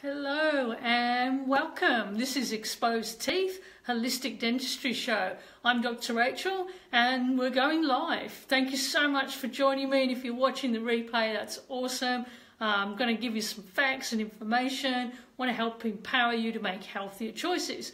Hello and welcome. This is Exposed Teeth Holistic Dentistry Show. I'm Dr. Rachel and we're going live. Thank you so much for joining me, and if you're watching the replay, that's awesome. I'm going to give you some facts and information. I want to help empower you to make healthier choices.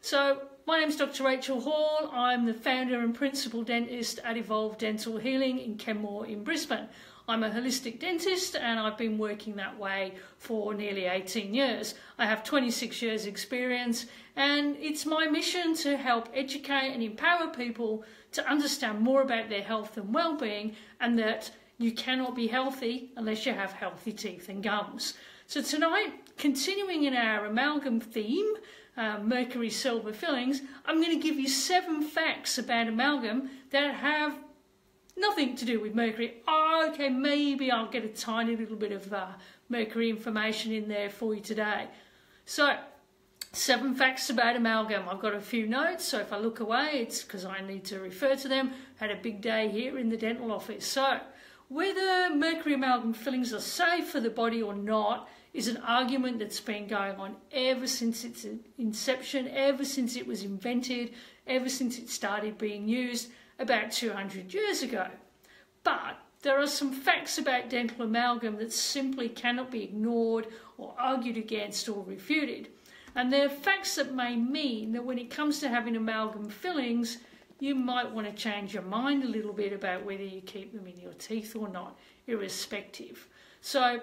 So my name is Dr. Rachel Hall. I'm the founder and principal dentist at Evolve Dental Healing in Kenmore in Brisbane. I'm a holistic dentist and I've been working that way for nearly 18 years. I have 26 years experience, and it's my mission to help educate and empower people to understand more about their health and well-being, and that you cannot be healthy unless you have healthy teeth and gums. So tonight, continuing in our amalgam theme, mercury silver fillings, I'm going to give you 7 facts about amalgam that have nothing to do with mercury. Oh, okay, maybe I'll get a tiny little bit of mercury information in there for you today. So, 7 facts about amalgam. I've got a few notes, so if I look away, it's because I need to refer to them. Had a big day here in the dental office. So, whether mercury amalgam fillings are safe for the body or not is an argument that's been going on ever since its inception, ever since it was invented, ever since it started being used about 200 years ago. But there are some facts about dental amalgam that simply cannot be ignored or argued against or refuted. And they're facts that may mean that when it comes to having amalgam fillings, you might want to change your mind a little bit about whether you keep them in your teeth or not, irrespective. So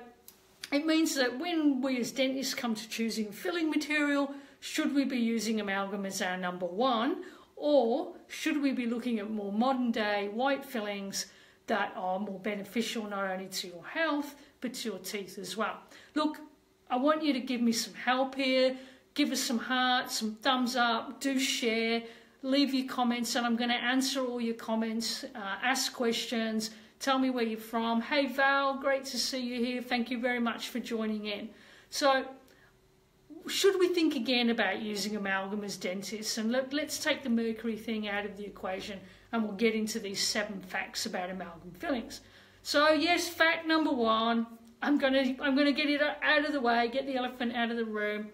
it means that when we as dentists come to choosing filling material, should we be using amalgam as our number one? Or should we be looking at more modern day white fillings that are more beneficial not only to your health but to your teeth as well? Look, I want you to give me some help here. Give us some hearts, some thumbs up, do share, leave your comments, and I'm going to answer all your comments, ask questions, tell me where you're from. Hey Val, great to see you here. Thank you very much for joining in. So, should we think again about using amalgam as dentists? And let's take the mercury thing out of the equation, and we'll get into these 7 facts about amalgam fillings. So yes, fact number one, I'm gonna get it out of the way, get the elephant out of the room.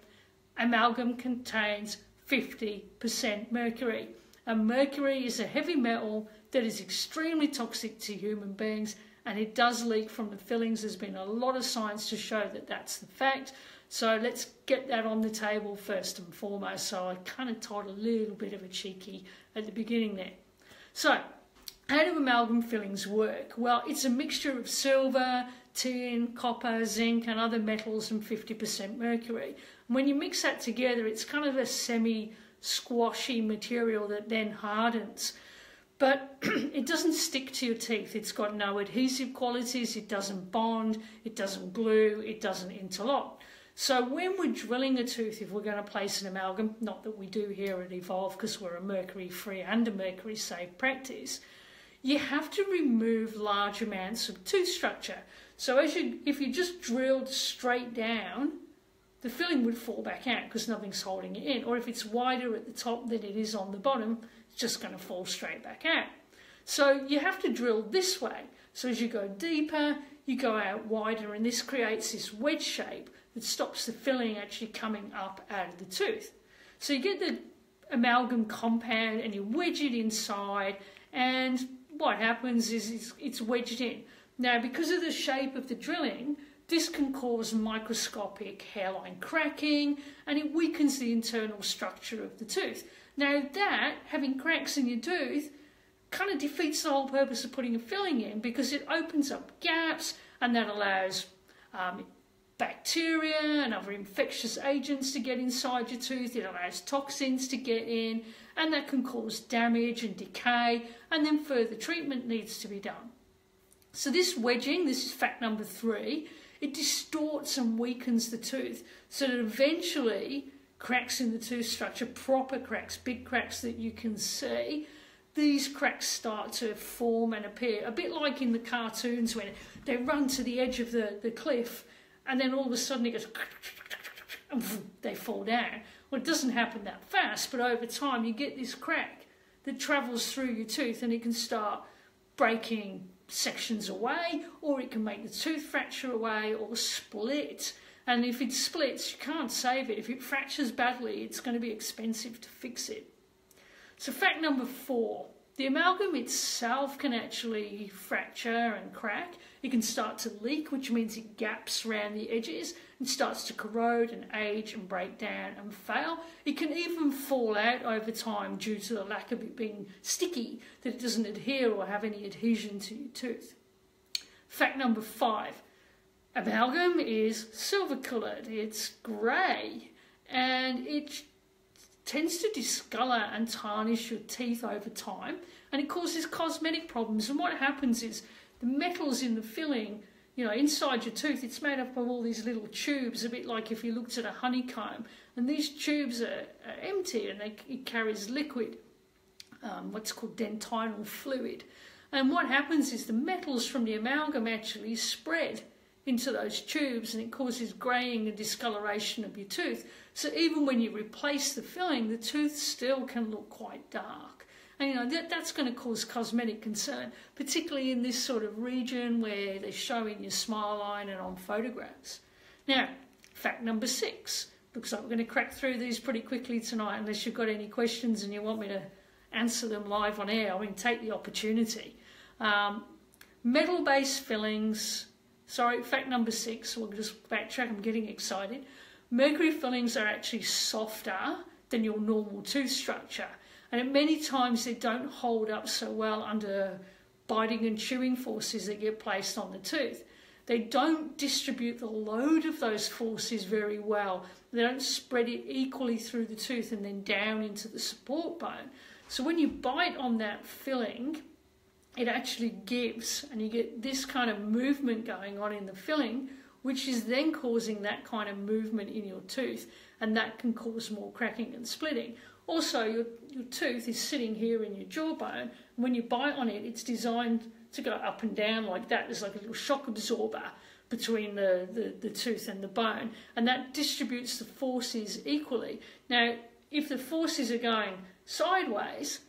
Amalgam contains 50% mercury, and mercury is a heavy metal that is extremely toxic to human beings, and it does leak from the fillings. There's been a lot of science to show that that's the fact. So let's get that on the table first and foremost. So I kind of told a little bit of a cheeky at the beginning there. So how do amalgam fillings work? Well, it's a mixture of silver, tin, copper, zinc and other metals and 50% mercury. And when you mix that together, it's kind of a semi-squashy material that then hardens. But it doesn't stick to your teeth. It's got no adhesive qualities. It doesn't bond. It doesn't glue. It doesn't interlock. So when we're drilling a tooth, if we're going to place an amalgam, not that we do here at Evolve because we're a mercury-free and a mercury-safe practice, you have to remove large amounts of tooth structure. So if you just drilled straight down, the filling would fall back out because nothing's holding it in. Or if it's wider at the top than it is on the bottom, it's just going to fall straight back out. So you have to drill this way. So as you go deeper, you go out wider, and this creates this wedge shape that stops the filling actually coming up out of the tooth. So you get the amalgam compound and you wedge it inside, and what happens is it's wedged in. Now, because of the shape of the drilling, this can cause microscopic hairline cracking, and it weakens the internal structure of the tooth. Now that, having cracks in your tooth, kind of defeats the whole purpose of putting a filling in, because it opens up gaps, and that allows bacteria and other infectious agents to get inside your tooth. It allows toxins to get in, and that can cause damage and decay, and then further treatment needs to be done. So this wedging, this is fact number 3, it distorts and weakens the tooth, so that eventually cracks in the tooth structure, proper cracks, big cracks that you can see, these cracks start to form and appear, a bit like in the cartoons when they run to the edge of the cliff, and then all of a sudden it goes and they fall down. Well, it doesn't happen that fast, but over time you get this crack that travels through your tooth, and it can start breaking sections away, or it can make the tooth fracture away or split, And if it splits, you can't save it. If it fractures badly, it's going to be expensive to fix it. So fact number 4, the amalgam itself can actually fracture and crack. It can start to leak, which means it gaps around the edges and starts to corrode and age and break down and fail. It can even fall out over time due to the lack of it being sticky, that it doesn't adhere or have any adhesion to your tooth. Fact number 5, amalgam is silver coloured, it's grey, and it tends to discolour and tarnish your teeth over time, and it causes cosmetic problems. And what happens is the metals in the filling, you know, inside your tooth, it's made up of all these little tubes, a bit like if you looked at a honeycomb, and these tubes are empty, and it carries liquid, what's called dentinal fluid. And what happens is the metals from the amalgam actually spread into those tubes, and it causes greying and discoloration of your tooth. So even when you replace the filling, the tooth still can look quite dark. And you know, that's going to cause cosmetic concern, particularly in this sort of region where they're showing your smile line and on photographs. Now, fact number 6. Looks like we're going to crack through these pretty quickly tonight, unless you've got any questions and you want me to answer them live on air. I mean, take the opportunity. Metal-based fillings... Sorry, fact number 6, we'll just backtrack, I'm getting excited. Mercury fillings are actually softer than your normal tooth structure, and many times they don't hold up so well under biting and chewing forces that get placed on the tooth. They don't distribute the load of those forces very well. They don't spread it equally through the tooth and then down into the support bone. So when you bite on that filling, it actually gives, and you get this kind of movement going on in the filling, which is then causing that kind of movement in your tooth, and that can cause more cracking and splitting. Also, your tooth is sitting here in your jawbone, and when you bite on it, it's designed to go up and down like that. There's like a little shock absorber between the tooth and the bone, and that distributes the forces equally. Now, if the forces are going sideways,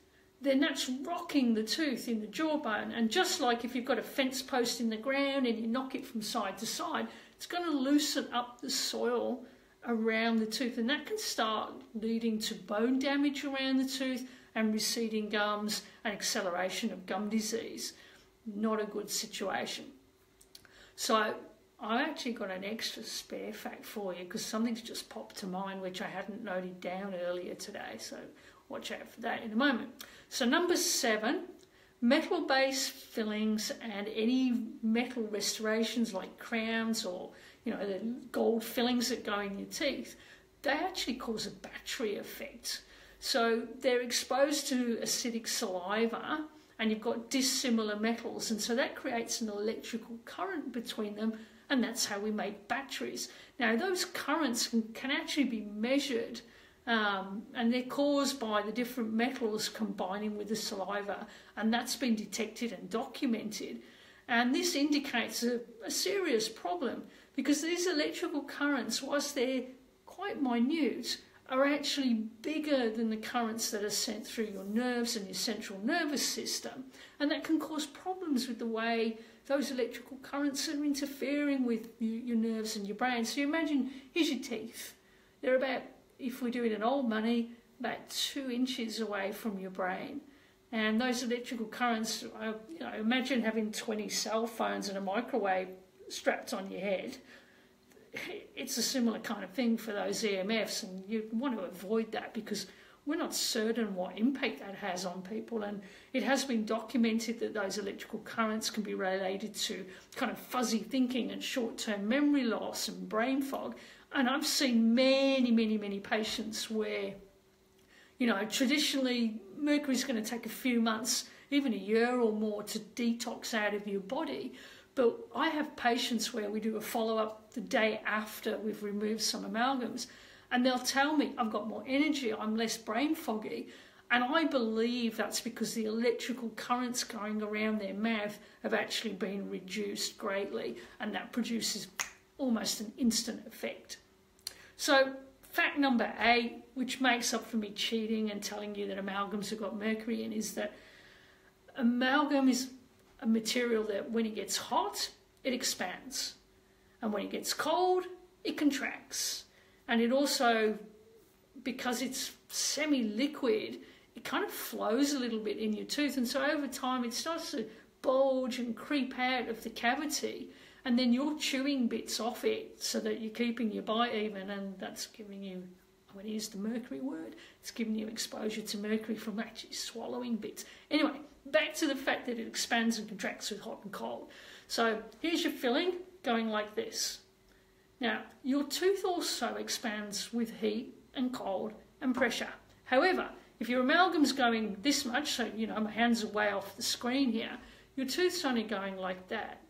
then that's rocking the tooth in the jawbone. And just like if you've got a fence post in the ground and you knock it from side to side, it's going to loosen up the soil around the tooth. And that can start leading to bone damage around the tooth and receding gums and acceleration of gum disease. Not a good situation. So I've actually got an extra spare fact for you, because something's just popped to mind which I hadn't noted down earlier today. So watch out for that in a moment. So number 7, metal-based fillings and any metal restorations like crowns or, you know, the gold fillings that go in your teeth, they actually cause a battery effect. So they're exposed to acidic saliva, and you've got dissimilar metals, and so that creates an electrical current between them, and that's how we make batteries. Now, those currents can actually be measured, and they're caused by the different metals combining with the saliva, and that's been detected and documented. And this indicates a serious problem, because these electrical currents, whilst they're quite minute, are actually bigger than the currents that are sent through your nerves and your central nervous system, and that can cause problems with the way those electrical currents are interfering with your nerves and your brain. So you imagine, here's your teeth, they're about, if we do it in old money, about 2 inches away from your brain. And those electrical currents, you know, imagine having 20 cell phones and a microwave strapped on your head. It's a similar kind of thing for those EMFs, and you want to avoid that, because we're not certain what impact that has on people. And it has been documented that those electrical currents can be related to kind of fuzzy thinking and short-term memory loss and brain fog. And I've seen many, many, many patients where, you know, traditionally mercury's going to take a few months, even a year or more, to detox out of your body. But I have patients where we do a follow-up the day after we've removed some amalgams, and they'll tell me, I've got more energy, I'm less brain foggy. And I believe that's because the electrical currents going around their mouth have actually been reduced greatly, and that produces almost an instant effect. So fact number 8, which makes up for me cheating and telling you that amalgams have got mercury in, is that amalgam is a material that when it gets hot, it expands. And when it gets cold, it contracts, and it also, because it's semi-liquid, it kind of flows a little bit in your tooth, and so over time it starts to bulge and creep out of the cavity, and then you're chewing bits off it so that you're keeping your bite even, and that's giving you, I'm going to use the mercury word, it's giving you exposure to mercury from actually swallowing bits. Anyway, back to the fact that it expands and contracts with hot and cold. So here's your filling going like this. Now, your tooth also expands with heat and cold and pressure. However, if your amalgam's going this much, so, you know, my hands are way off the screen here, your tooth's only going like that.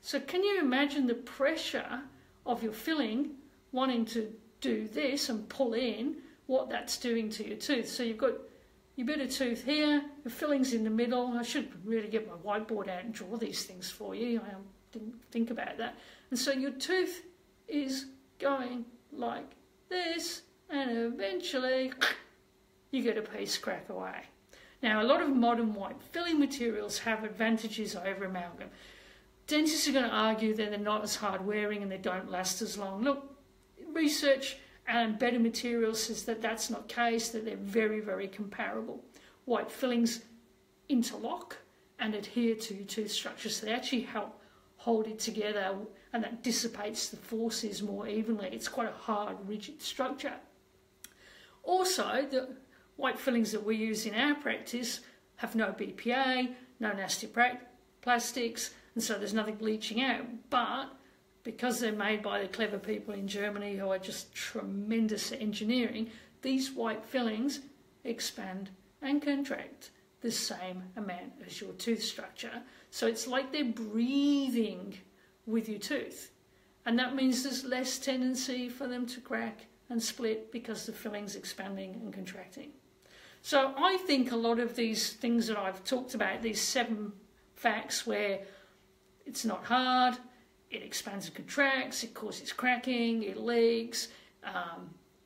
So can you imagine the pressure of your filling wanting to do this and pull in, what that's doing to your tooth? So you've got your bit of tooth here, the filling's in the middle. I should really get my whiteboard out and draw these things for you. I didn't think about that. And so your tooth is going like this, and eventually you get a piece crack away. Now, a lot of modern white filling materials have advantages over amalgam. Dentists are going to argue that they're not as hard wearing and they don't last as long. Look, research and better materials says that that's not the case, that they're very, very comparable. White fillings interlock and adhere to your tooth structure, so they actually help hold it together, and that dissipates the forces more evenly. It's quite a hard, rigid structure. Also, the white fillings that we use in our practice have no BPA, no nasty plastics, and so there's nothing leaching out. But because they're made by the clever people in Germany who are just tremendous at engineering, these white fillings expand and contract the same amount as your tooth structure. So it's like they're breathing with your tooth. And that means there's less tendency for them to crack and split because the filling's expanding and contracting. So I think a lot of these things that I've talked about, these 7 facts where it's not hard, it expands and contracts, it causes cracking, it leaks,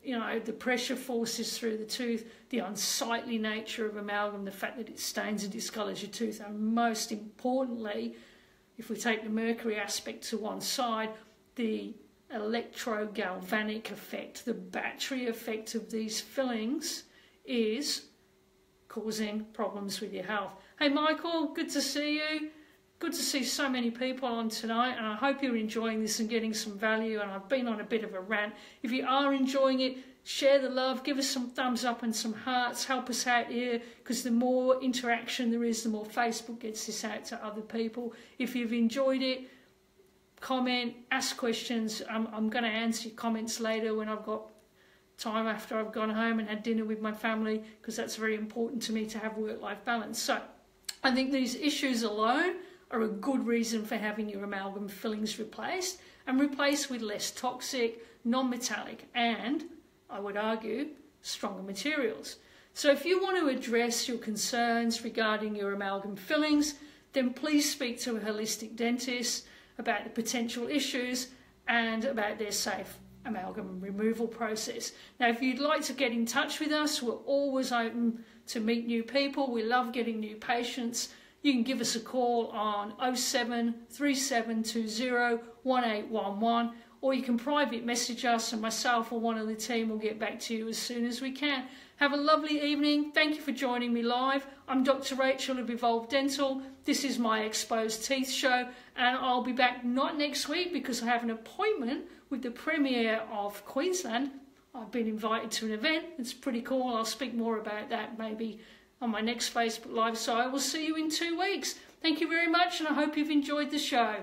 you know, the pressure forces through the tooth, the unsightly nature of amalgam, the fact that it stains and discolours your tooth, and most importantly, if we take the mercury aspect to one side, the electrogalvanic effect, the battery effect of these fillings is causing problems with your health. Hey Michael, good to see you. Good to see so many people on tonight, and I hope you're enjoying this and getting some value, and I've been on a bit of a rant. If you are enjoying it, share the love, give us some thumbs up and some hearts, help us out here, because the more interaction there is, the more Facebook gets this out to other people. If you've enjoyed it, comment, ask questions. I'm going to answer your comments later when I've got time after I've gone home and had dinner with my family, because that's very important to me to have work-life balance. So I think these issues alone are a good reason for having your amalgam fillings replaced, and replaced with less toxic, non-metallic and, I would argue, stronger materials. So if you want to address your concerns regarding your amalgam fillings, then please speak to a holistic dentist about the potential issues and about their safe amalgam removal process. Now, if you'd like to get in touch with us, we're always open to meet new people. We love getting new patients. You can give us a call on 07 3720 1811, or you can private message us, and myself or one of the team will get back to you as soon as we can. Have a lovely evening. Thank you for joining me live. I'm Dr. Rachel of Evolve Dental. This is my Exposed Teeth show, and I'll be back not next week because I have an appointment with the Premier of Queensland. I've been invited to an event. It's pretty cool. I'll speak more about that maybe on my next Facebook Live. So I will see you in 2 weeks. Thank you very much, and I hope you've enjoyed the show.